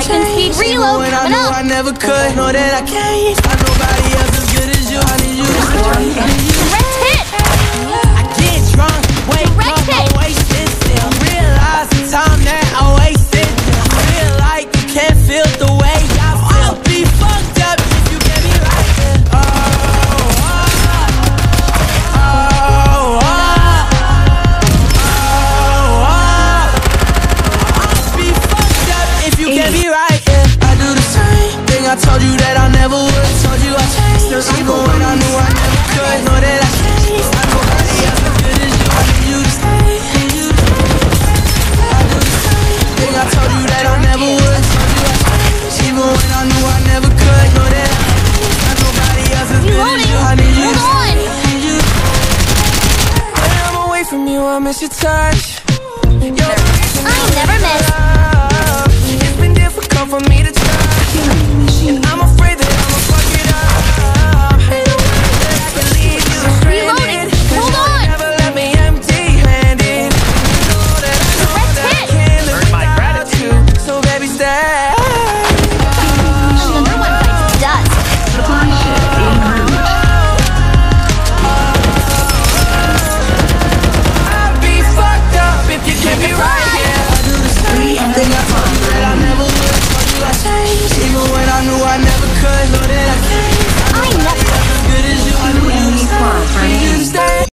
I can see reload coming up. I never could know that I can't find nobody else as good as you. I need you. Direct hit. I get drunk, wake up, I waste it still. Realize the time that I wasted. I feel like you can't feel the way I feel. I'll be fucked up if you get me like this. I told you that I never would. Told you I changed. Even